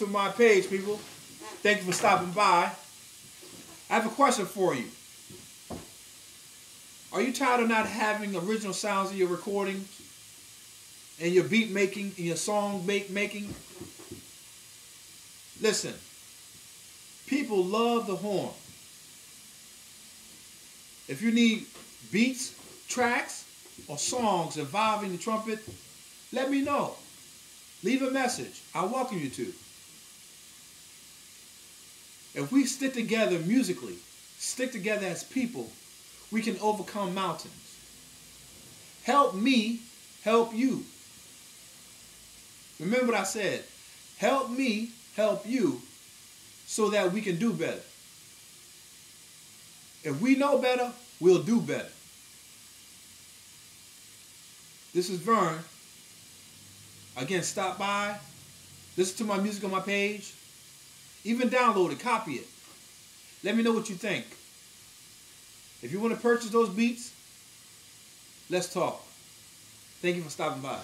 to my page, people. Thank you for stopping by. I have a question for you. Are you tired of not having original sounds in your recording, and your beat making, and your song making? Listen, people love the horn. If you need beats, tracks, or songs involving the trumpet, let me know. Leave a message. I welcome you to. If we stick together musically, stick together as people, we can overcome mountains. Help me, help you. Remember what I said. Help me, help you, so that we can do better. If we know better, we'll do better. This is Vern. Again, stop by. Listen to my music on my page. Even download it, copy it. Let me know what you think. If you want to purchase those beats, let's talk. Thank you for stopping by.